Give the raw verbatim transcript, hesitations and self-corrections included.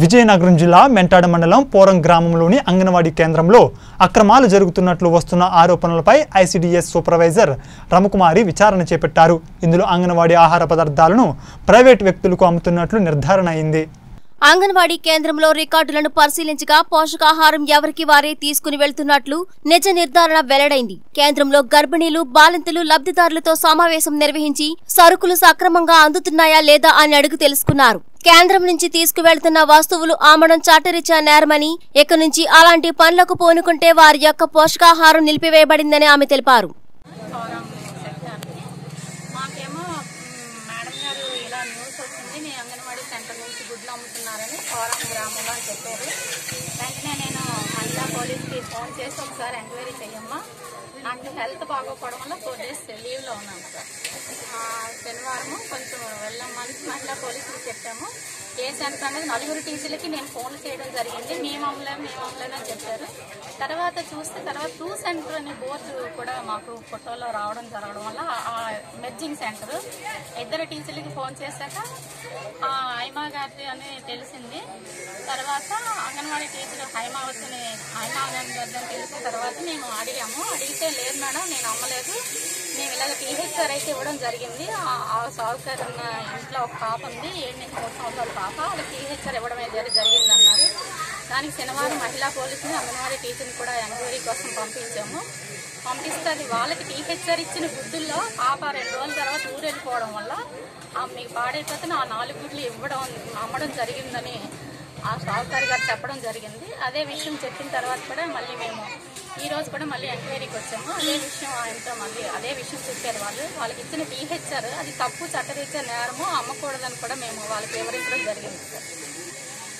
విజయనగరం జిల్లా మెంటాడ మండలం పోరం గ్రామంలోని అంగన్వాడీ కేంద్రంలో అక్రమాలు జరుగుతున్నట్లు వస్తున్న ఆరోపణలపై ఐసీడీఎస్ సూపర్వైజర్ రమకుమారి విచారణ చేపట్టారు. ఇందులో అంగన్వాడీ ఆహార పదార్థాలను ప్రైవేట్ వ్యక్తులకు అమ్ముతున్నట్లు నిర్ధారణ అయింది. అంగన్వాడీ కేంద్రంలో రికార్డులను పరిశీలించగా పోషకాహారం ఎవరికి వారే తీసుకుని వెళ్తున్నట్లు నిజ నిర్ధారణ వెల్లడైంది. కేంద్రంలో గర్భిణీలు, బాలింతలు లబ్ధిదారులతో సమావేశం నిర్వహించి సరుకులు సక్రమంగా అందుతున్నాయా లేదా అని అడిగి తెలుసుకున్నారు. కేంద్రం నుంచి తీసుకువెళ్తున్న వస్తువులు ఆమడం చాటరీత్యా నేరమని, ఇక నుంచి అలాంటి పనులకు పోనుకుంటే వారి యొక్క పోషకాహారం నిలిపివేయబడిందని ఆమె తెలిపారు. నాకు హెల్త్ బాగోపోవడం వల్ల ఫోర్ డేస్ లీవ్లో ఉన్నాను సార్. శనివారము కొంచెం వెళ్ళమని మహిళా పోలీసులు చెప్పాము. ఏ సెంటర్ అనేది నలుగురు టీచర్లకి నేను ఫోన్లు చేయడం జరిగింది. మేము అమ్మలేము మేము అమ్మలేము అని చెప్పారు. తర్వాత చూస్తే తర్వాత టూ సెంటర్ అనే బోర్డు కూడా మాకు ఫోటోలో రావడం జరగడం వల్ల ఆ మెర్జింగ్ సెంటర్ ఇద్దరు టీచర్లకి ఫోన్ చేశాక హైమా గారి అని తెలిసింది. తర్వాత అంగన్వాడీ టీచర్ హైమా వచ్చి హైమా గారి అని తెలిసిన తర్వాత మేము అడిగాము. అడిగితే లేదు మేడం నేను అమ్మలేదు, మేము ఇలాగ టీహెచ్ఆర్ అయితే ఇవ్వడం జరిగింది. ఆ సాగుకారు ఉన్న ఇంట్లో ఒక పాప ఉంది, ఏడు నుంచి మూడు సంవత్సరాల పాప, అది టీహెచ్ఆర్ ఇవ్వడం జరిగిందన్నారు. దానికి శనివారం మహిళా పోలీసుని అంగన్వాడీ టీచర్ని కూడా ఎంక్వైరీ కోసం పంపించాము. పంపిస్తే అది వాళ్ళకి టీహెచ్ఆర్ ఇచ్చిన గుడ్డుల్లో పాప రెండు రోజుల తర్వాత ఊరు వెళ్ళిపోవడం వల్ల మీకు పాడైపోతే ఆ నాలుగు గుడ్లు ఇవ్వడం అమ్మడం జరిగిందని ఆ సాగుకారు గారు చెప్పడం జరిగింది. అదే విషయం చెప్పిన తర్వాత కూడా మళ్ళీ మేము ఈ రోజు కూడా మళ్ళీ ఎంక్వైరీకి వచ్చాము. అదే విషయం ఆయనతో మళ్ళీ అదే విషయం చెప్పారు. వాళ్ళు వాళ్ళకి ఇచ్చిన టీహెచ్ఆర్ అది తప్పు, చట్టరీత్యా నేరము, అమ్మకూడదని కూడా మేము వాళ్ళకి వివరించడం జరిగింది సార్.